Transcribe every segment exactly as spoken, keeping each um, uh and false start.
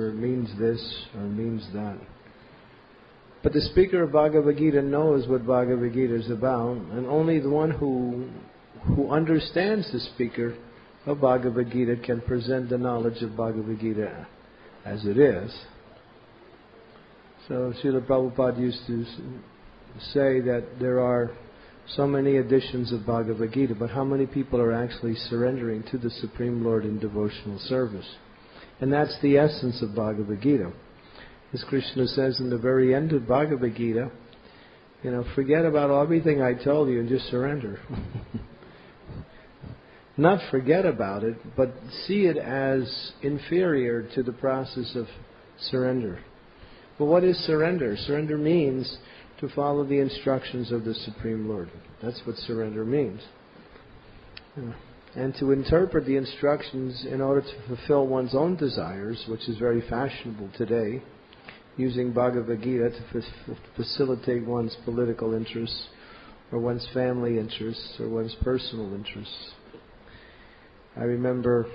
or it means this or it means that. But the speaker of Bhagavad Gita knows what Bhagavad Gita is about, and only the one who who understands the speaker of Bhagavad Gita can present the knowledge of Bhagavad Gita as it is. So Srila Prabhupada used to say that there are so many editions of Bhagavad Gita, but how many people are actually surrendering to the Supreme Lord in devotional service? And that's the essence of Bhagavad Gita. As Krishna says in the very end of Bhagavad Gita, you know, forget about everything I told you and just surrender. Not forget about it, but see it as inferior to the process of surrender. But what is surrender? Surrender means to follow the instructions of the Supreme Lord. That's what surrender means. And to interpret the instructions in order to fulfill one's own desires, which is very fashionable today, using Bhagavad Gita to fa- facilitate one's political interests, or one's family interests, or one's personal interests. I remember,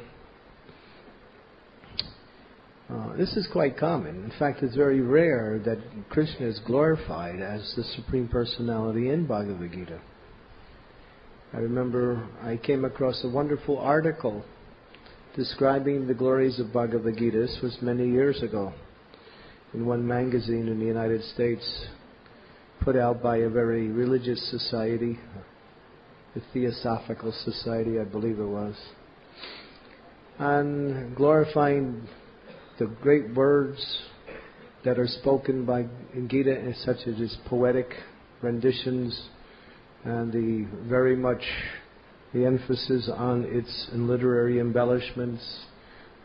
uh, this is quite common. In fact, it's very rare that Krishna is glorified as the Supreme Personality in Bhagavad Gita. I remember I came across a wonderful article describing the glories of Bhagavad Gita. This was many years ago, in one magazine in the United States, put out by a very religious society, the Theosophical Society, I believe it was, and glorifying the great words that are spoken by in Gita, such as its poetic renditions and the very much the emphasis on its literary embellishments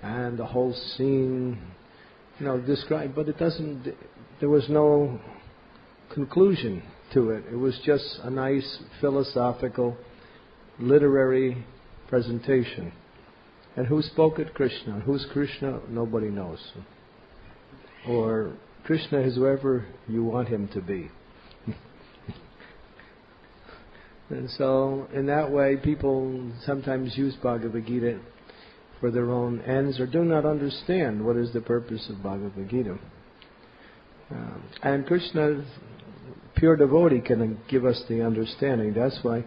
and the whole scene, you know, described. But it doesn't. There was no conclusion to it. It was just a nice philosophical, literary presentation. And who spoke it? Krishna. Who's Krishna? Nobody knows. Or Krishna is whoever you want him to be. And so, in that way, people sometimes use Bhagavad Gita for their own ends, or do not understand what is the purpose of Bhagavad Gita. Um, and Krishna's pure devotee can give us the understanding. That's why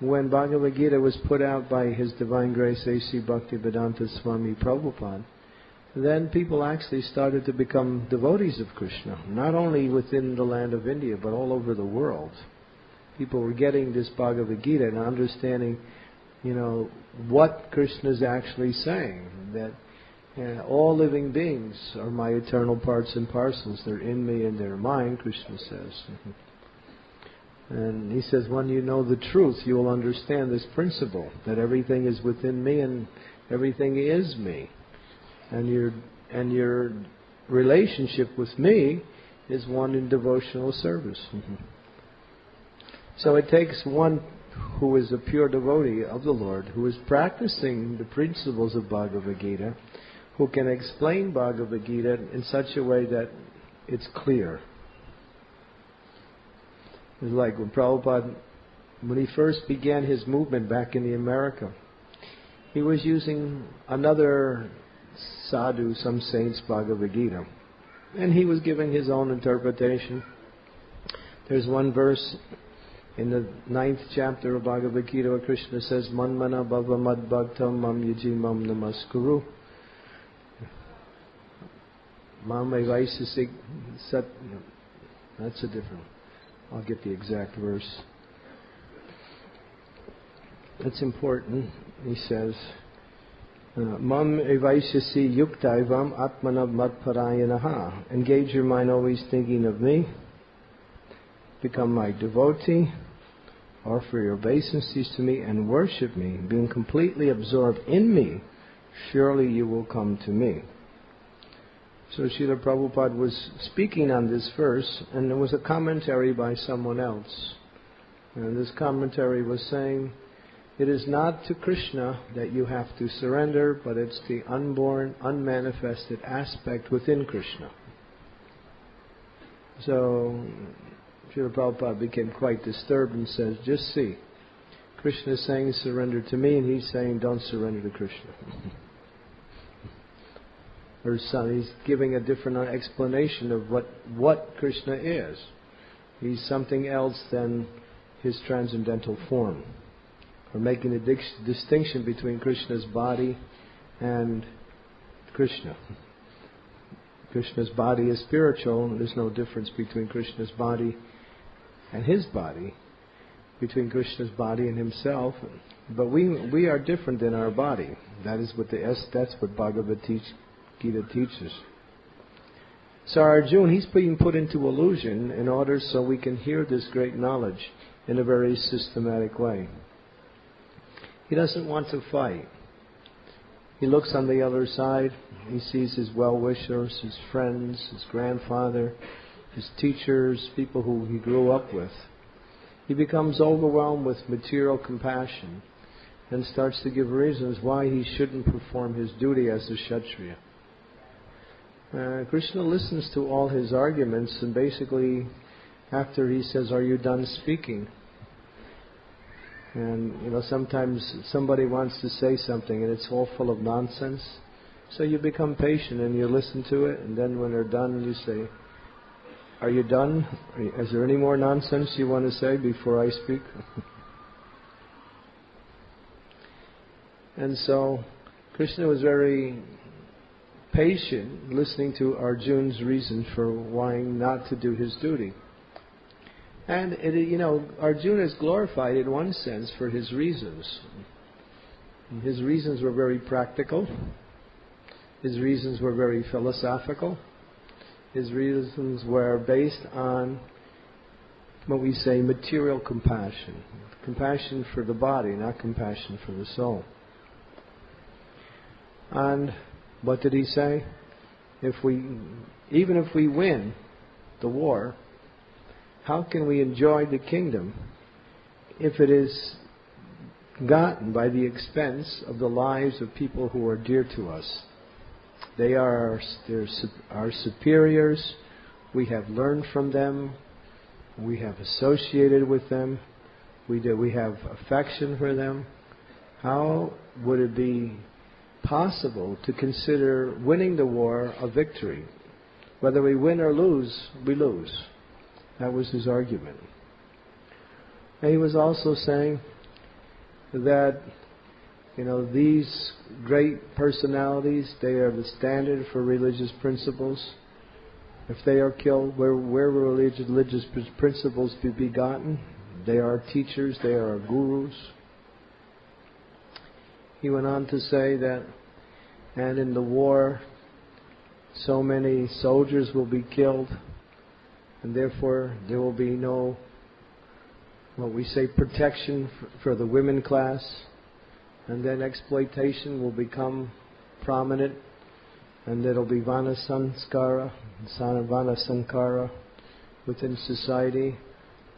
when Bhagavad Gita was put out by His Divine Grace A C Bhaktivedanta Swami Prabhupada, then people actually started to become devotees of Krishna, not only within the land of India, but all over the world. People were getting this Bhagavad Gita and understanding, you know, what Krishna is actually saying, that Uh, all living beings are my eternal parts and parcels. They're in me and they're mine, Krishna says. And he says, when you know the truth, you will understand this principle, that everything is within me and everything is me. And your, and your relationship with me is one in devotional service. So it takes one who is a pure devotee of the Lord, who is practicing the principles of Bhagavad Gita, who can explain Bhagavad Gita in such a way that it's clear. It's like when Prabhupada, when he first began his movement back in America, he was using another sadhu, some saint's Bhagavad Gita, and he was giving his own interpretation. There's one verse in the ninth chapter of Bhagavad Gita where Krishna says, Man mana bhava mad bhaktam mam yaji mam namaskuru. Mama Vaisisik Sat. No, that's a different one. I'll get the exact verse. That's important. He says, Mam Vaisisi Yuktaivam Atmanav Matparayanaha. Engage your mind always thinking of me. Become my devotee. Offer your obeisances to me and worship me. Being completely absorbed in me, surely you will come to me. So Srila Prabhupada was speaking on this verse, and there was a commentary by someone else. And this commentary was saying, it is not to Krishna that you have to surrender, but it's the unborn, unmanifested aspect within Krishna. So Srila Prabhupada became quite disturbed and says, just see, Krishna is saying surrender to me, and he's saying don't surrender to Krishna. or son. He's giving a different explanation of what, what Krishna is. He's something else than his transcendental form. Or making a di- distinction between Krishna's body and Krishna. Krishna's body is spiritual, and there's no difference between Krishna's body and his body, between Krishna's body and himself. But we we are different than our body. That is what the that's what Bhagavad Gita teaches. So Arjuna, he's being put into illusion in order so we can hear this great knowledge in a very systematic way. He doesn't want to fight. He looks on the other side. He sees his well-wishers, his friends, his grandfather, his teachers, people who he grew up with. He becomes overwhelmed with material compassion and starts to give reasons why he shouldn't perform his duty as a Kshatriya. Uh, Krishna listens to all his arguments, and basically after he says, "Are you done speaking?" And, you know, sometimes somebody wants to say something and it's all full of nonsense. So you become patient and you listen to it, and then when they're done, you say, "Are you done? Is there any more nonsense you want to say before I speak?" And so Krishna was very patient listening to Arjuna's reason for wanting not to do his duty. And, it, you know, Arjuna is glorified in one sense for his reasons. His reasons were very practical. His reasons were very philosophical. His reasons were based on what we say material compassion. Compassion for the body, not compassion for the soul. And what did he say? If we, even if we win the war, how can we enjoy the kingdom if it is gotten by the expense of the lives of people who are dear to us? They are our, our superiors. We have learned from them. We have associated with them. We, do, we have affection for them. How would it be possible to consider winning the war a victory? Whether we win or lose, we lose. That was his argument. And he was also saying that, you know, these great personalities, they are the standard for religious principles. If they are killed, where, where will religious principles be begotten? They are teachers, they are gurus. He went on to say that, and in the war, so many soldiers will be killed, and therefore there will be no, what we say, protection for the women class, and then exploitation will become prominent, and there will be vana sanskara, vana sankara within society,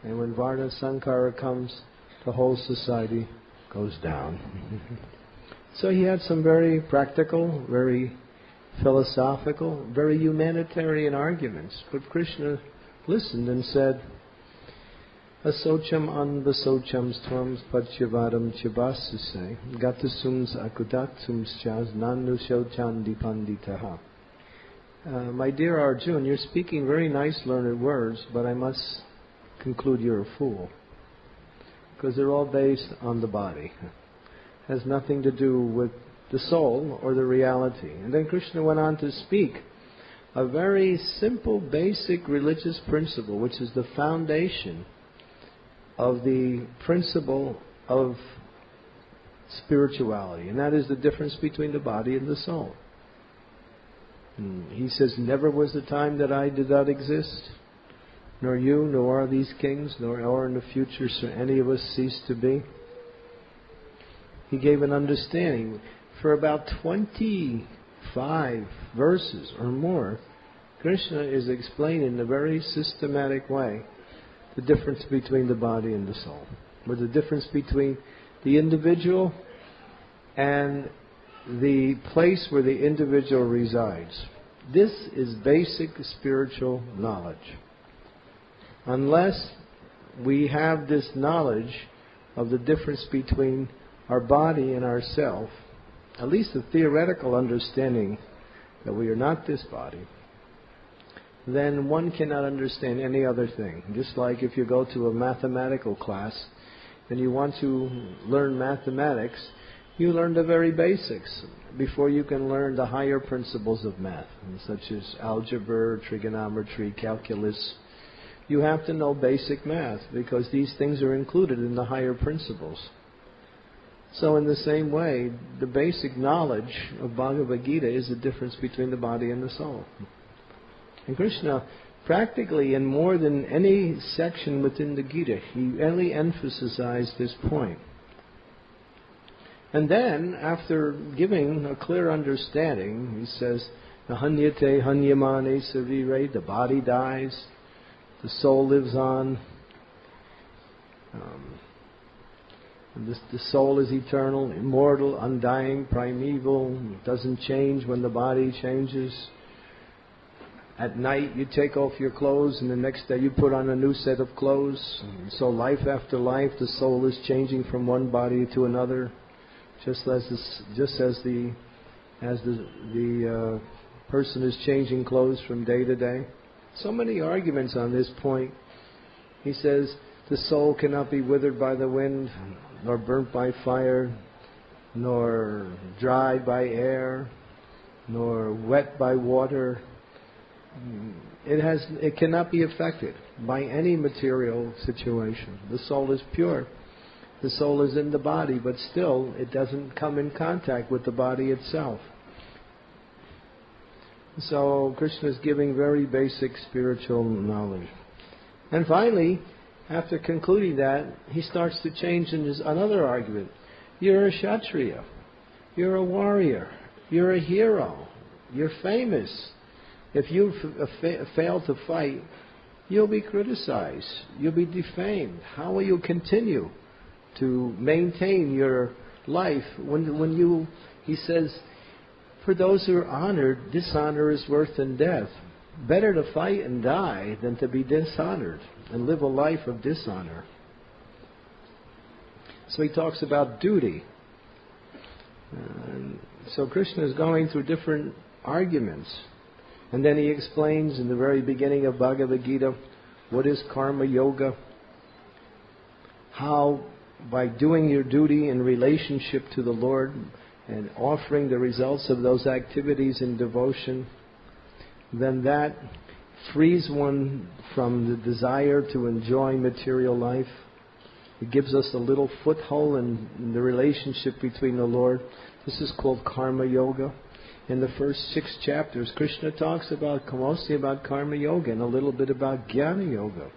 and when vana sankara comes, the whole society goes down. So he had some very practical, very philosophical, very humanitarian arguments, but Krishna listened and said, "Asocham anvasocham stvam spatyavadam chibasase gatasums akudatsums chas nanushochandi panditaha." Uh, my dear Arjuna, you're speaking very nice learned words, but I must conclude you're a fool. Because they're all based on the body. It has nothing to do with the soul or the reality. And then Krishna went on to speak a very simple, basic religious principle, which is the foundation of the principle of spirituality, and that is the difference between the body and the soul. And he says, "Never was the time that I did not exist, nor you, nor are these kings, nor are in the future so any of us cease to be." He gave an understanding for about twenty five verses or more. Krishna is explaining in a very systematic way the difference between the body and the soul, or the difference between the individual and the place where the individual resides. This is basic spiritual knowledge. Unless we have this knowledge of the difference between our body and ourself, at least a theoretical understanding that we are not this body, then one cannot understand any other thing. Just like if you go to a mathematical class and you want to learn mathematics, you learn the very basics before you can learn the higher principles of math, such as algebra, trigonometry, calculus. You have to know basic math because these things are included in the higher principles. So in the same way, the basic knowledge of Bhagavad Gita is the difference between the body and the soul. And Krishna, practically in more than any section within the Gita, he really emphasized this point. And then, after giving a clear understanding, he says, Hanyate hanyamane savire, the body dies, the soul lives on, um, the, the soul is eternal, immortal, undying, primeval, it doesn't change when the body changes. At night you take off your clothes and the next day you put on a new set of clothes. So life after life the soul is changing from one body to another, just as this, just as the as the, the uh, person is changing clothes from day to day. So many arguments on this point. He says the soul cannot be withered by the wind, nor burnt by fire, nor dried by air, nor wet by water. It has, it cannot be affected by any material situation. The soul is pure. The soul is in the body, but still it doesn't come in contact with the body itself. So Krishna is giving very basic spiritual knowledge. And finally, after concluding that, he starts to change in his another argument. You're a Kshatriya. You're a warrior. You're a hero. You're famous. If you fa fail to fight, you'll be criticized. You'll be defamed. How will you continue to maintain your life when, when you, he says, for those who are honored, dishonor is worse than death. Better to fight and die than to be dishonored and live a life of dishonor. So he talks about duty. And so Krishna is going through different arguments. And then he explains in the very beginning of Bhagavad Gita what is karma yoga, how by doing your duty in relationship to the Lord and offering the results of those activities in devotion, then that frees one from the desire to enjoy material life. It gives us a little foothold in, in the relationship between the Lord. This is called karma yoga. In the first six chapters, Krishna talks about, mostly about karma yoga and a little bit about jnana yoga.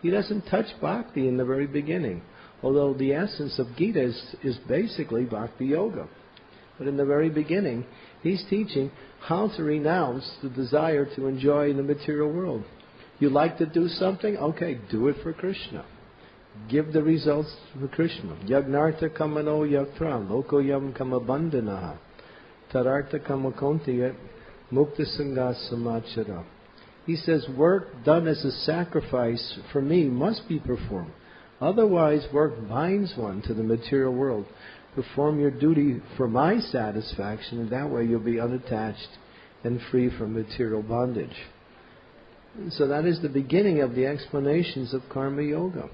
He doesn't touch bhakti in the very beginning, although the essence of Gita is, is basically bhakti yoga. But in the very beginning, he's teaching how to renounce the desire to enjoy the material world. You like to do something? Okay, do it for Krishna. Give the results for Krishna. Yagnartha kamano yatra, lokoyam kamabandhanaha. Tarartha kamakontiyat mukta sangha samachara. He says, work done as a sacrifice for me must be performed. Otherwise, work binds one to the material world. Perform your duty for my satisfaction, and that way you'll be unattached and free from material bondage. So that is the beginning of the explanations of karma yoga.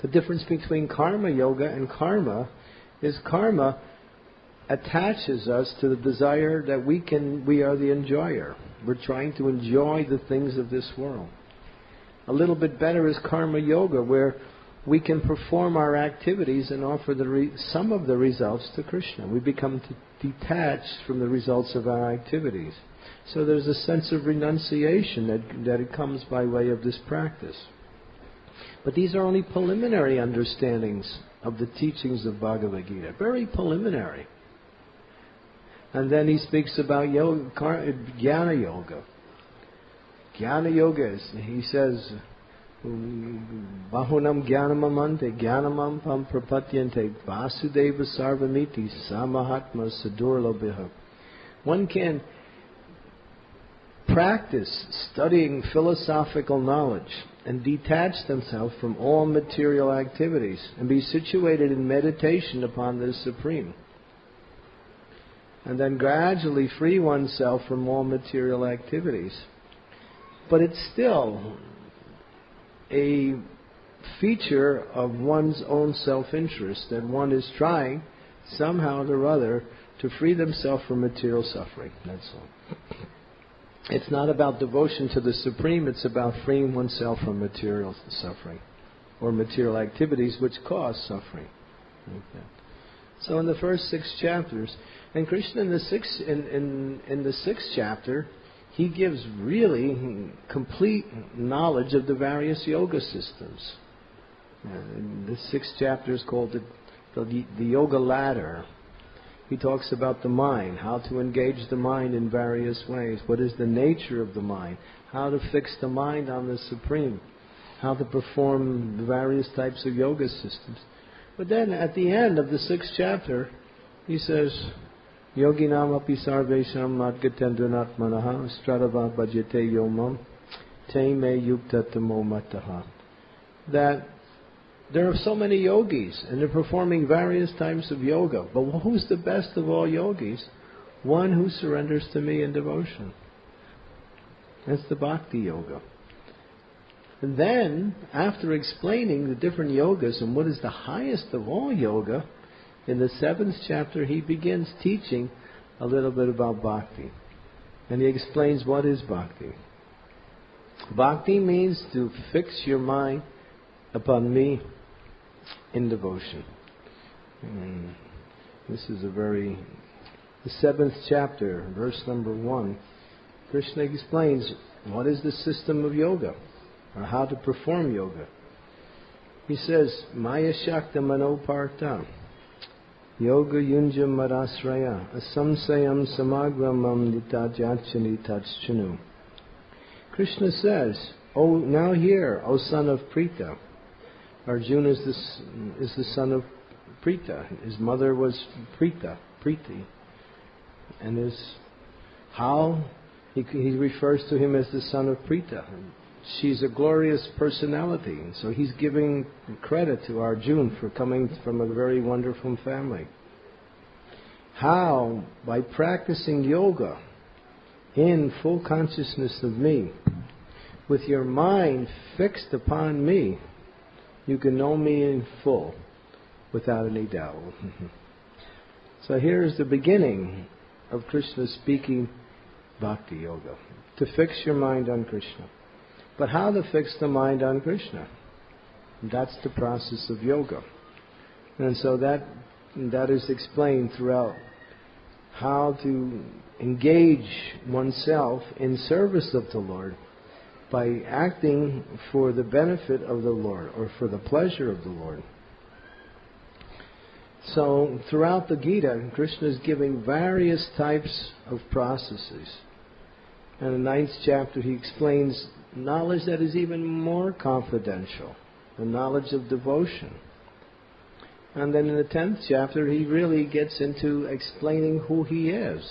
The difference between karma yoga and karma is karma attaches us to the desire that we can, we are the enjoyer. We're trying to enjoy the things of this world. A little bit better is karma yoga, where we can perform our activities and offer the re, some of the results to Krishna. We become detached from the results of our activities. So there's a sense of renunciation that, that it comes by way of this practice. But these are only preliminary understandings of the teachings of Bhagavad Gita. Very preliminary. And then he speaks about yoga, jnana yoga. Jnana yoga is, he says, bahunam jnanamamante jnanamam pam prapatyante vasudeva sarvamiti samahatma sadurlobhiha. One can practice studying philosophical knowledge and detach themselves from all material activities and be situated in meditation upon the Supreme. and then gradually free oneself from all material activities. But it's still a feature of one's own self-interest that one is trying somehow or other to free themselves from material suffering. That's all. It's not about devotion to the Supreme, it's about freeing oneself from material suffering or material activities which cause suffering. Okay. So in the first six chapters, and Krishna in the sixth, in, in, in the sixth chapter, he gives really complete knowledge of the various yoga systems. And the sixth chapter is called the, the, the Yoga Ladder. He talks about the mind, how to engage the mind in various ways, what is the nature of the mind, how to fix the mind on the Supreme, how to perform the various types of yoga systems. But then at the end of the sixth chapter, he says, Yoginam api sarvesham adgatendranat manaha stradava bhajate yomam te me yuktatamo mataha. That there are so many yogis, and they're performing various types of yoga. But who's the best of all yogis? One who surrenders to me in devotion. That's the bhakti yoga. And then, after explaining the different yogas and what is the highest of all yoga, in the seventh chapter he begins teaching a little bit about bhakti. And he explains what is bhakti. Bhakti means to fix your mind upon me in devotion. And this is a very... The seventh chapter, verse number one, Krishna explains what is the system of yoga, or how to perform yoga. He says, Maya Shakta Manoparta Yoga Yunja Marasraya Asamsayam Samagramam Nitajachani Tatschanu. Krishna says, Oh, now hear, O son of Prita. Arjuna is the, is the son of Prita. His mother was Prita, Priti. And his, how he, he refers to him as the son of Prita. She's a glorious personality. So he's giving credit to Arjuna for coming from a very wonderful family. How, by practicing yoga in full consciousness of me, with your mind fixed upon me, you can know me in full, without any doubt. So here is the beginning of Krishna speaking bhakti yoga, to fix your mind on Krishna. But how to fix the mind on Krishna? That's the process of yoga. And so that that is explained throughout, how to engage oneself in service of the Lord by acting for the benefit of the Lord, or for the pleasure of the Lord. So throughout the Gita, Krishna is giving various types of processes. And in the ninth chapter he explains knowledge that is even more confidential, the knowledge of devotion. And then in the tenth chapter he really gets into explaining who he is.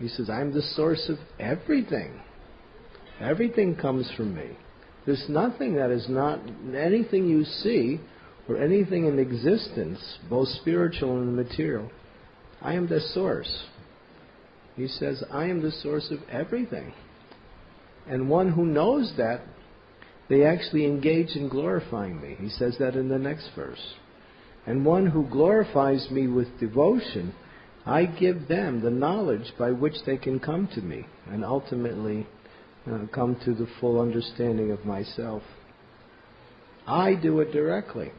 He says, I'm the source of everything. Everything comes from me. There's nothing that is not, anything you see, or anything in existence, both spiritual and material, I am the source. He says, I am the source of everything. And one who knows that, they actually engage in glorifying me. He says that in the next verse. And one who glorifies me with devotion, I give them the knowledge by which they can come to me, and ultimately Uh, come to the full understanding of myself. I do it directly.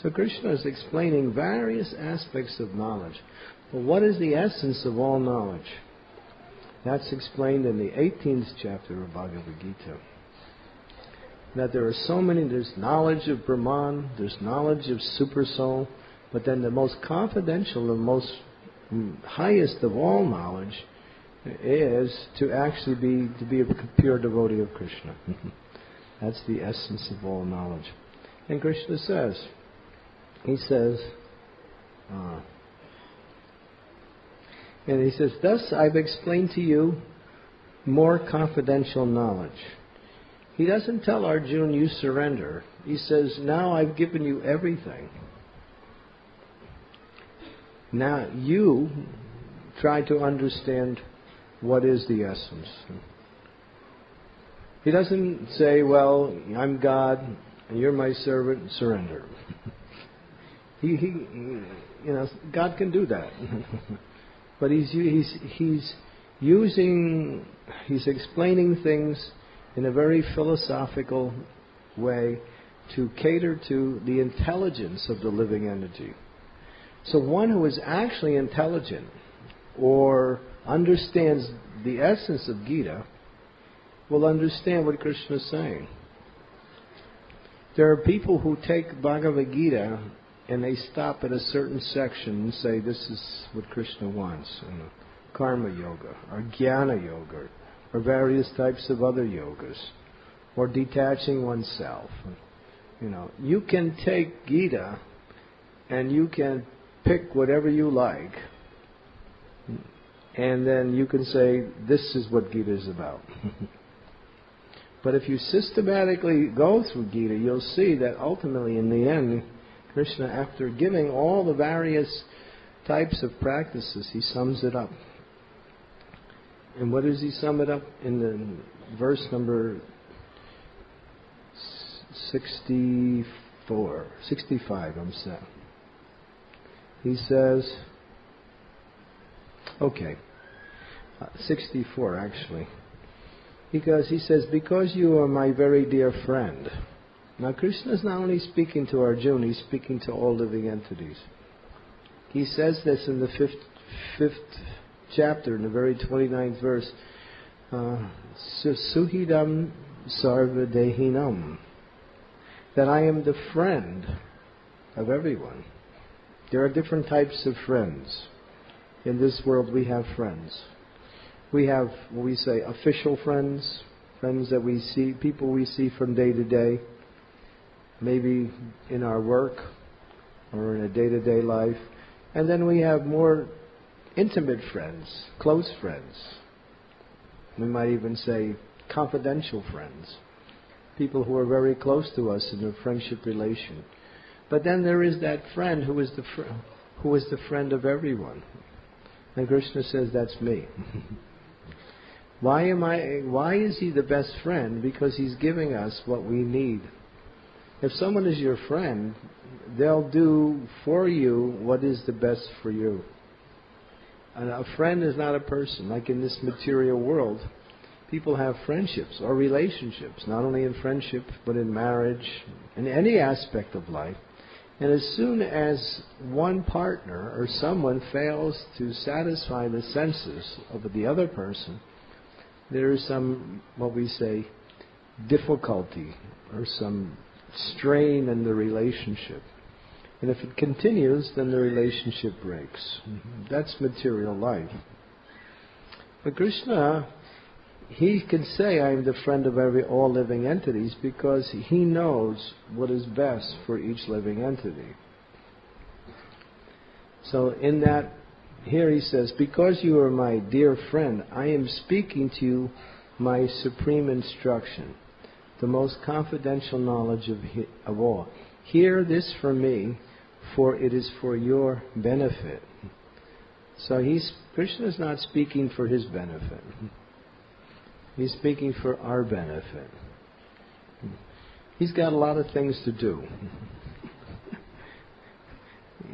So Krishna is explaining various aspects of knowledge. But what is the essence of all knowledge? That's explained in the eighteenth chapter of Bhagavad Gita. That there are so many, there's knowledge of Brahman, there's knowledge of Supersoul, but then the most confidential, the most highest of all knowledge is to actually be to be a pure devotee of Krishna. That's the essence of all knowledge. And Krishna says, he says, uh, and he says, thus I've explained to you more confidential knowledge. He doesn't tell Arjuna, you surrender. He says, now I've given you everything. Now you try to understand what is the essence. He doesn't say, well, I'm God, and you're my servant, surrender. he, he, you know, God can do that. But he's, he's, he's using, he's explaining things in a very philosophical way to cater to the intelligence of the living entity. So one who is actually intelligent or understands the essence of Gita will understand what Krishna is saying. There are people who take Bhagavad Gita and they stop at a certain section and say, this is what Krishna wants. You know, karma yoga, or jnana yoga, or various types of other yogas, or detaching oneself. You know, you can take Gita and you can pick whatever you like, and then you can say, this is what Gita is about. But if you systematically go through Gita, you'll see that ultimately in the end, Krishna, after giving all the various types of practices, he sums it up. And what does he sum it up? In the verse number sixty-four, sixty-five, I'm sorry. He says, okay, uh, sixty-four actually. Because he says, because you are my very dear friend. Now Krishna is not only speaking to Arjuna, he's speaking to all living entities. He says this in the fifth, fifth chapter, in the very twenty-ninth verse, uh, Suhidam sarva dehinam, that I am the friend of everyone. There are different types of friends. In this world we have friends. We have, we say, official friends, friends that we see, people we see from day to day, maybe in our work or in a day-to-day life. And then we have more intimate friends, close friends. We might even say confidential friends, people who are very close to us in a friendship relation. But then there is that friend who is the fr- who is the friend of everyone. And Krishna says, that's me. Why am I? Why is he the best friend? Because he's giving us what we need. If someone is your friend, they'll do for you what is the best for you. And a friend is not a person. Like in this material world, people have friendships or relationships, not only in friendship, but in marriage, in any aspect of life. And as soon as one partner or someone fails to satisfy the senses of the other person, there is some, what we say, difficulty or some strain in the relationship. And if it continues, then the relationship breaks. Mm-hmm. That's material life. But Krishna, he can say, I am the friend of every all living entities, because he knows what is best for each living entity. So in that, here he says, because you are my dear friend, I am speaking to you my supreme instruction, the most confidential knowledge of, of all. Hear this from me, for it is for your benefit. So he's, Krishna is not speaking for his benefit. He's speaking for our benefit. He's got a lot of things to do.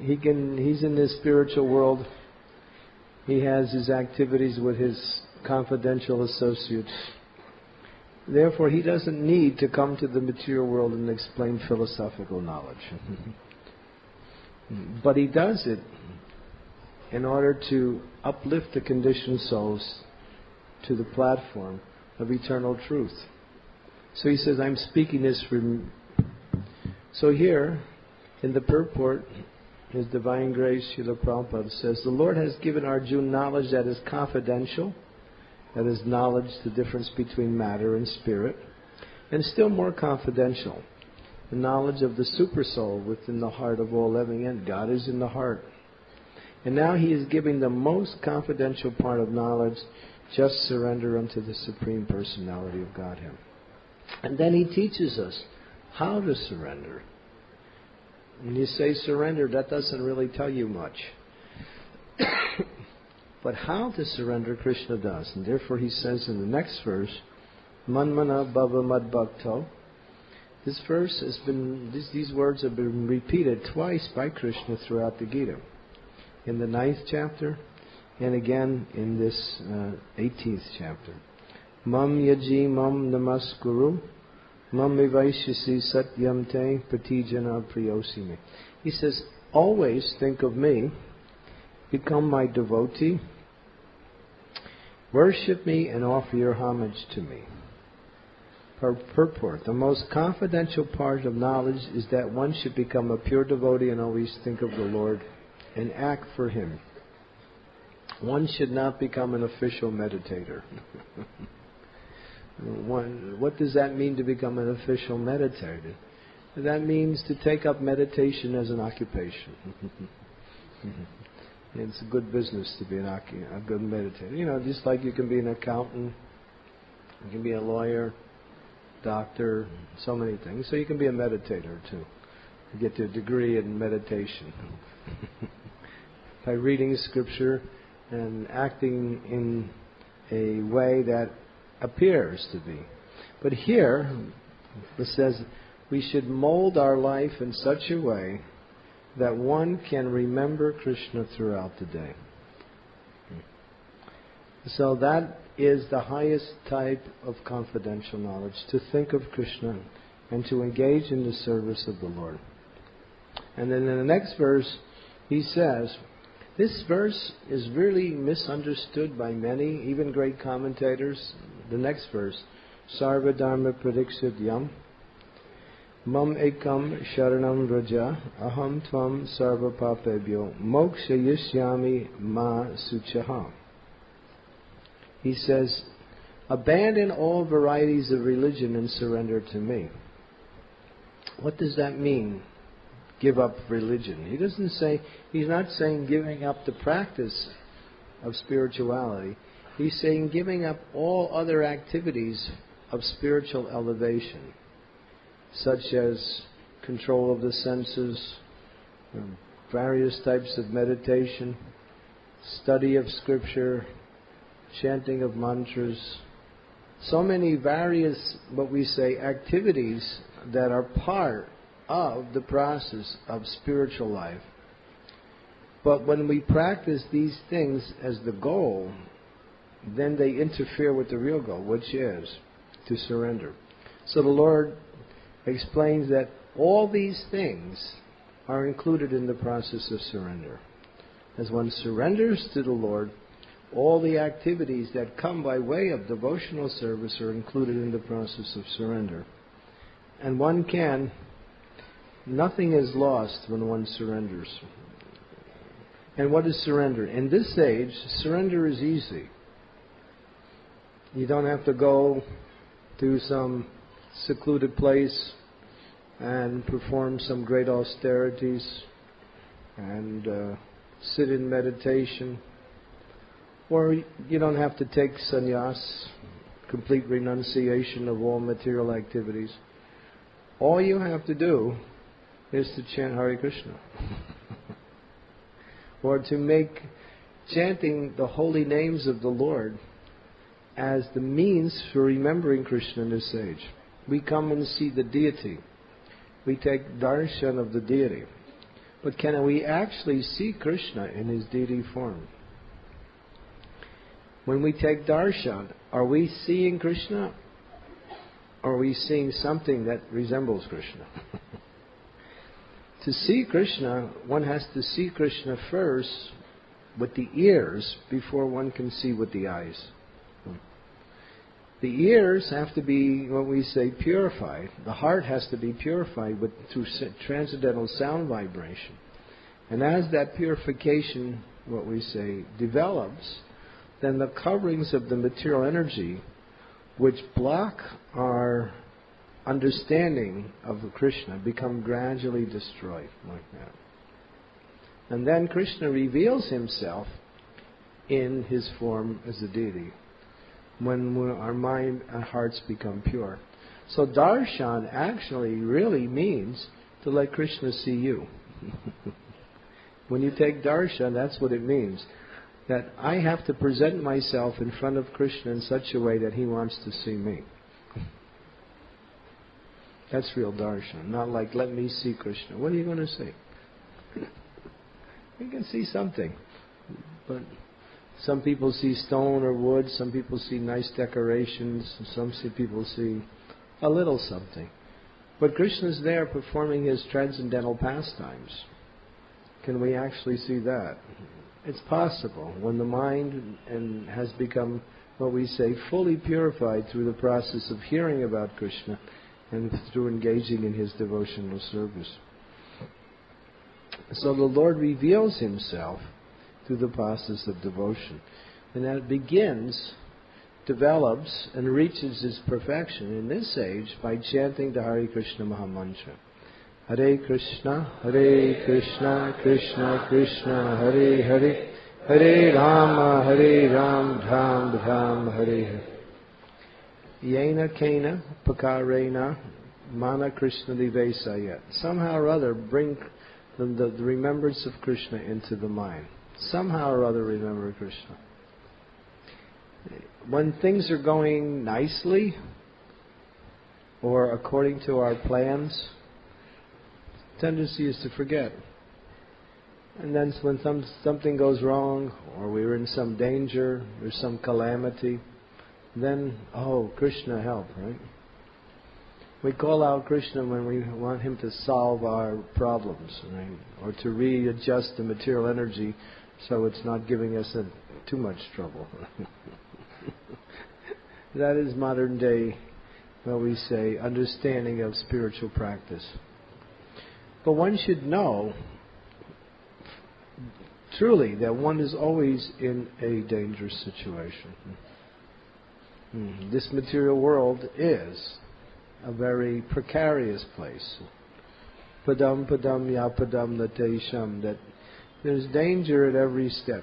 He can. He's in this spiritual world. He has his activities with his confidential associates. Therefore, he doesn't need to come to the material world and explain philosophical knowledge. But he does it in order to uplift the conditioned souls to the platform of eternal truth. So he says, I'm speaking this from... So here, in the purport, His Divine Grace, Srila Prabhupada says, the Lord has given Arjuna knowledge that is confidential, that is knowledge, the difference between matter and spirit, and still more confidential, the knowledge of the Supersoul within the heart of all living, and God is in the heart. And now He is giving the most confidential part of knowledge, just surrender unto the Supreme Personality of Godhead. And then He teaches us how to surrender. When you say surrender, that doesn't really tell you much. but how to surrender Krishna does. And therefore he says in the next verse, Manmana Bhava Madbhakto. This verse has been, this, these words have been repeated twice by Krishna throughout the Gita. In the ninth chapter, and again in this uh, eighteenth chapter. Mam yaji mam namaskuru, mam vivaishasi satyam te patijana priyosime. He says, always think of me, become my devotee, worship me and offer your homage to me. Purport. The most confidential part of knowledge is that one should become a pure devotee and always think of the Lord and act for Him. One should not become an official meditator. One, what does that mean to become an official meditator? That means to take up meditation as an occupation. It's a good business to be an, a good meditator. You know, just like you can be an accountant, you can be a lawyer, doctor, so many things. So you can be a meditator too. You get your degree in meditation by reading scripture and acting in a way that appears to be. But here it says we should mold our life in such a way that one can remember Krishna throughout the day. So that is the highest type of confidential knowledge, to think of Krishna and to engage in the service of the Lord. And then in the next verse, he says, this verse is really misunderstood by many, even great commentators. The next verse, Sarva Dharma Pradikshidhyam, Mam Ekam Sharanam Vraja, Aham Tvam Sarva Papebhyo, Moksha Yishyami Ma Suchaham. He says, abandon all varieties of religion and surrender to me. What does that mean, give up religion? He doesn't say, he's not saying giving up the practice of spirituality. He's saying giving up all other activities of spiritual elevation, such as control of the senses, various types of meditation, study of scripture, chanting of mantras, so many various, what we say, activities that are part of the process of spiritual life. But when we practice these things as the goal, then they interfere with the real goal, which is to surrender. So the Lord explains that all these things are included in the process of surrender. As one surrenders to the Lord, all the activities that come by way of devotional service are included in the process of surrender. And one can, nothing is lost when one surrenders. And what is surrender? In this age, surrender is easy. You don't have to go to some secluded place and perform some great austerities and uh, sit in meditation. Or you don't have to take sannyas, complete renunciation of all material activities. All you have to do is to chant Hare Krishna. Or to make chanting the holy names of the Lord as the means for remembering Krishna in this age. We come and see the deity. We take darshan of the deity. But can we actually see Krishna in his deity form? When we take darshan, are we seeing Krishna? Or are we seeing something that resembles Krishna? To see Krishna, one has to see Krishna first with the ears before one can see with the eyes. The ears have to be, when we say, purified. The heart has to be purified with, through transcendental sound vibration. And as that purification, what we say, develops, then the coverings of the material energy which block our understanding of Krishna become gradually destroyed like that. And then Krishna reveals himself in his form as a deity when our mind and hearts become pure. So darshan actually really means to let Krishna see you. When you take darshan, that's what it means. that I have to present myself in front of Krishna in such a way that he wants to see me. That's real darshan, not like, let me see Krishna. What are you going to see? You can see something. But some people see stone or wood, some people see nice decorations, some see people see a little something. But Krishna's there performing his transcendental pastimes. Can we actually see that? It's possible when the mind and has become, what we say, fully purified through the process of hearing about Krishna and through engaging in his devotional service. So the Lord reveals himself through the process of devotion. And that begins, develops, and reaches its perfection in this age by chanting the Hare Krishna Mahamantra. Hare Krishna, Hare Krishna, Krishna Krishna, Hare Hare, Hare Rama, Hare Ram, Dham Dham, Hare Hare. Yena Kena Pakarena Mana Krishna Divesaya. Somehow or other bring the, the, the remembrance of Krishna into the mind. Somehow or other remember Krishna. When things are going nicely or according to our plans, the tendency is to forget. And then when some, something goes wrong or we're in some danger or some calamity, then, oh, Krishna help, right? We call out Krishna when we want him to solve our problems, right? Or to readjust the material energy so it's not giving us a, too much trouble. That is modern day, what we say, understanding of spiritual practice. But one should know, truly, that one is always in a dangerous situation. This material world is a very precarious place. Padam padam yapadam natesham, that there's danger at every step.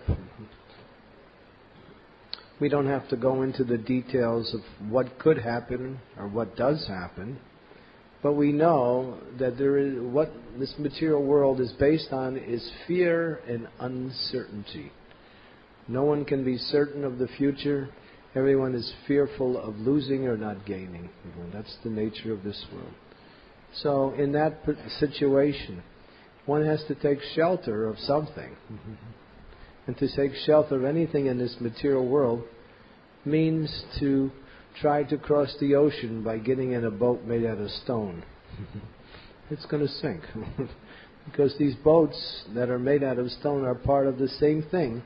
We don't have to go into the details of what could happen or what does happen, but we know that there is, what this material world is based on is fear and uncertainty. No one can be certain of the future. Everyone is fearful of losing or not gaining. That's the nature of this world. So in that situation, one has to take shelter of something. And to take shelter of anything in this material world means to try to cross the ocean by getting in a boat made out of stone. It's going to sink. Because these boats that are made out of stone are part of the same thing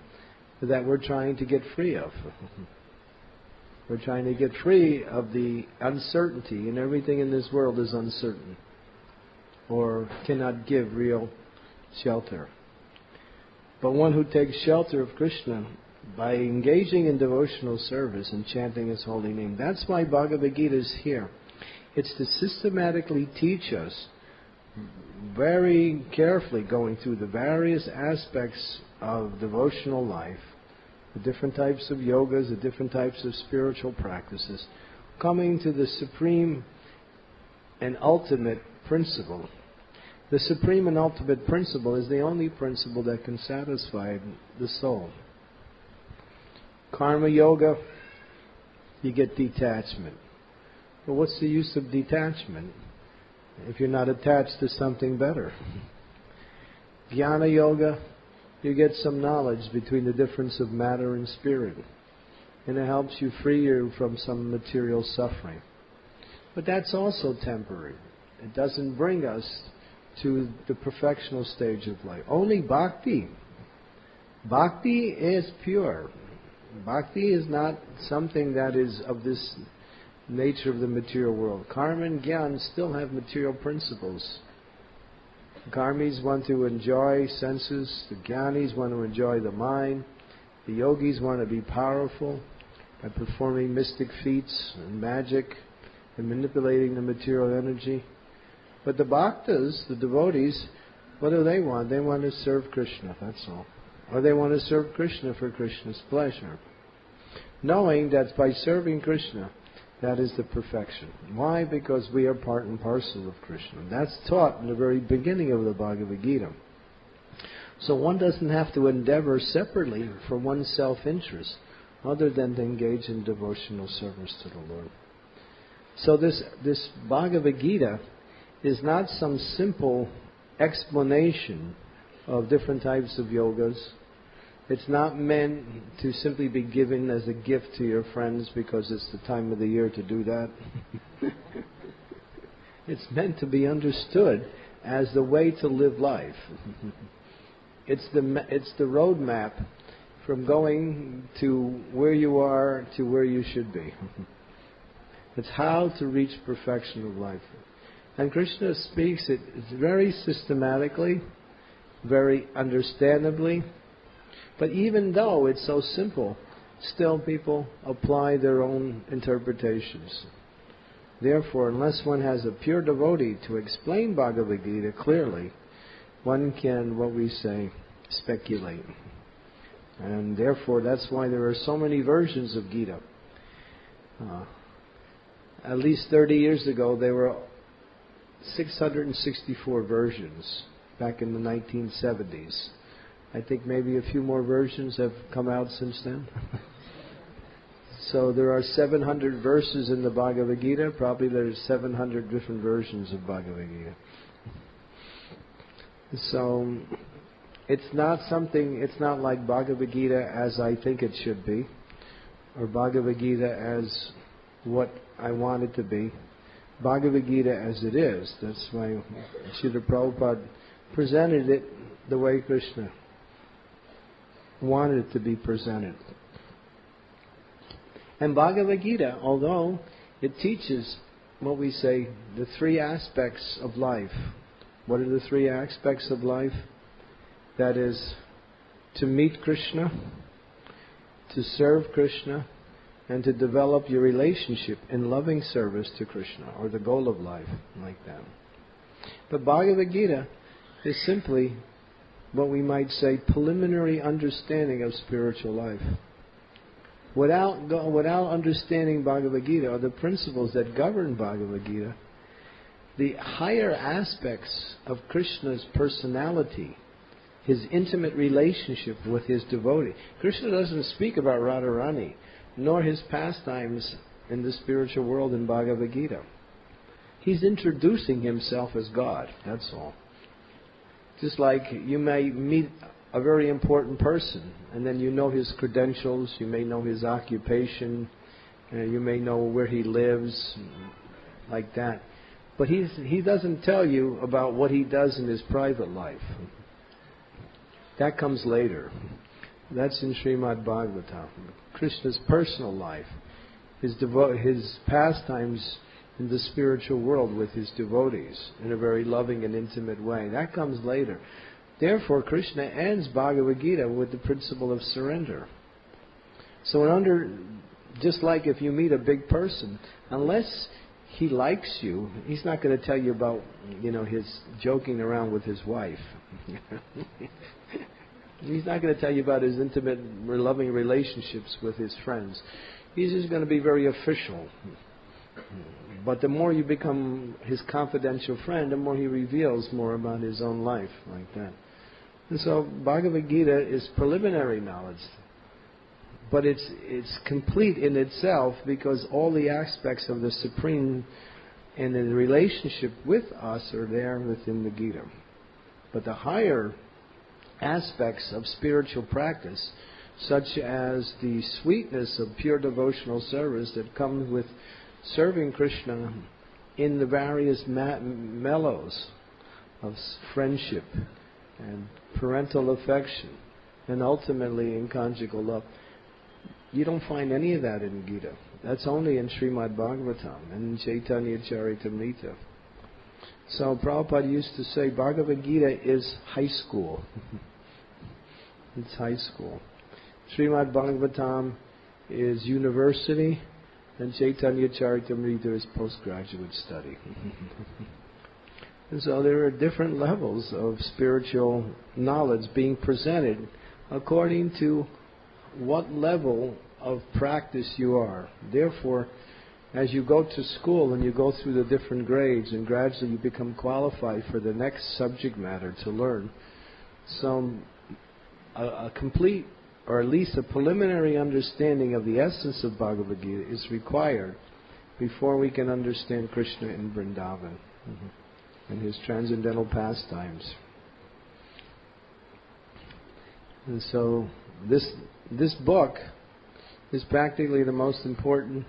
that we're trying to get free of. We're trying to get free of the uncertainty, and everything in this world is uncertain or cannot give real shelter. But one who takes shelter of Krishna by engaging in devotional service and chanting his holy name, that's why Bhagavad Gita is here. It's to systematically teach us, very carefully going through the various aspects of devotional life, the different types of yogas, the different types of spiritual practices, coming to the supreme and ultimate principle. The supreme and ultimate principle is the only principle that can satisfy the soul. Karma yoga, you get detachment. But what's the use of detachment if you're not attached to something better? Jnana yoga, you get some knowledge between the difference of matter and spirit. And it helps you free you from some material suffering. But that's also temporary. It doesn't bring us to the perfectional stage of life. Only bhakti. Bhakti is pure. Bhakti is not something that is of this nature of the material world. Karma and Gyan still have material principles. Karmis want to enjoy senses, the Gyanis want to enjoy the mind, the Yogis want to be powerful by performing mystic feats and magic and manipulating the material energy. But the Bhaktas, the devotees, what do they want? They want to serve Krishna, that's all. Or they want to serve Krishna for Krishna's pleasure, knowing that by serving Krishna, that is the perfection. Why? Because we are part and parcel of Krishna. That's taught in the very beginning of the Bhagavad Gita. So one doesn't have to endeavor separately for one's self-interest, other than to engage in devotional service to the Lord. So this, this Bhagavad Gita is not some simple explanation of different types of yogas. It's not meant to simply be given as a gift to your friends because it's the time of the year to do that. It's meant to be understood as the way to live life. It's the, it's the road map from going to where you are to where you should be. It's how to reach perfection of life. And Krishna speaks it very systematically, very understandably. But even though it's so simple, still people apply their own interpretations. Therefore, unless one has a pure devotee to explain Bhagavad Gita clearly, one can, what we say, speculate. And therefore, that's why there are so many versions of Gita. Uh, at least thirty years ago, there were six hundred sixty-four versions back in the nineteen seventies. I think maybe a few more versions have come out since then. So there are seven hundred verses in the Bhagavad Gita. Probably there's seven hundred different versions of Bhagavad Gita. So it's not something, it's not like Bhagavad Gita as I think it should be, or Bhagavad Gita as what I want it to be. Bhagavad Gita as it is. That's why Srila Prabhupada presented it the way Krishna wanted it to be presented. And Bhagavad Gita, although it teaches what we say the three aspects of life. What are the three aspects of life? That is, to meet Krishna, to serve Krishna, and to develop your relationship in loving service to Krishna, or the goal of life, like that. But Bhagavad Gita is simply what we might say preliminary understanding of spiritual life. Without, without understanding Bhagavad Gita, or the principles that govern Bhagavad Gita, the higher aspects of Krishna's personality, his intimate relationship with his devotee. Krishna doesn't speak about Radharani, nor his pastimes in the spiritual world in Bhagavad Gita. He's introducing himself as God, that's all. Just like you may meet a very important person, and then you know his credentials, you may know his occupation, uh, you may know where he lives, like that. But he's, he doesn't tell you about what he does in his private life. That comes later. That's in Srimad Bhagavatam. Krishna's personal life, his, devo his pastimes in the spiritual world with his devotees in a very loving and intimate way. That comes later. Therefore, Krishna ends Bhagavad Gita with the principle of surrender. So, under, just like if you meet a big person, unless he likes you, he's not going to tell you about, you know, his joking around with his wife. He's not going to tell you about his intimate, loving relationships with his friends. He's just going to be very official. But the more you become his confidential friend, the more he reveals more about his own life, like that. And so Bhagavad Gita is preliminary knowledge. But it's, it's complete in itself because all the aspects of the Supreme and the relationship with us are there within the Gita. But the higher aspects of spiritual practice, such as the sweetness of pure devotional service that comes with serving Krishna in the various mellows of friendship and parental affection and ultimately in conjugal love. You don't find any of that in Gita. That's only in Srimad Bhagavatam and in Chaitanya Charitamrita. So Prabhupada used to say Bhagavad Gita is high school. It's high school. Srimad Bhagavatam is university, and Chaitanya Charitamrita is postgraduate study. And so there are different levels of spiritual knowledge being presented according to what level of practice you are. Therefore, as you go to school and you go through the different grades and gradually you become qualified for the next subject matter to learn, some a, a complete or at least a preliminary understanding of the essence of Bhagavad Gita is required before we can understand Krishna in Vrindavan mm-hmm. and his transcendental pastimes. And so this this book is practically the most important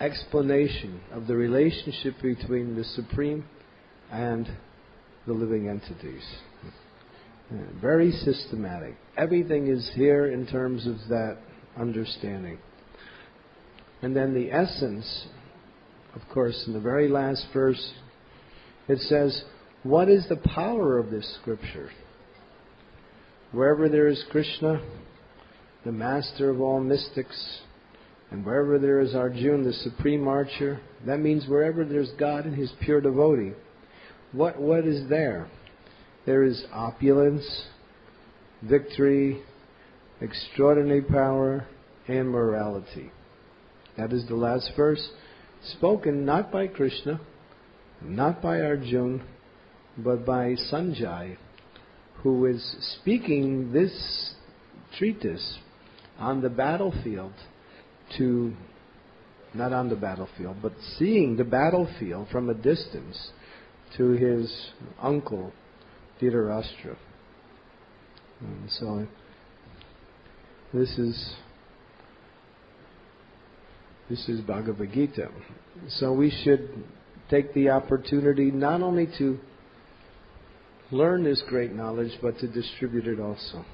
explanation of the relationship between the Supreme and the living entities. Very systematic. Everything is here in terms of that understanding. And then the essence, of course, in the very last verse, it says, what is the power of this scripture? Wherever there is Krishna, the master of all mystics, and wherever there is Arjuna, the supreme archer, that means wherever there's God and his pure devotee, what what is there? There is opulence, victory, extraordinary power, and morality. That is the last verse, spoken not by Krishna, not by Arjuna, but by Sanjay, who is speaking this treatise on the battlefield to, not on the battlefield, but seeing the battlefield from a distance to his uncle, Dhritarashtra. And so, this is, this is Bhagavad Gita. So we should take the opportunity not only to learn this great knowledge, but to distribute it also.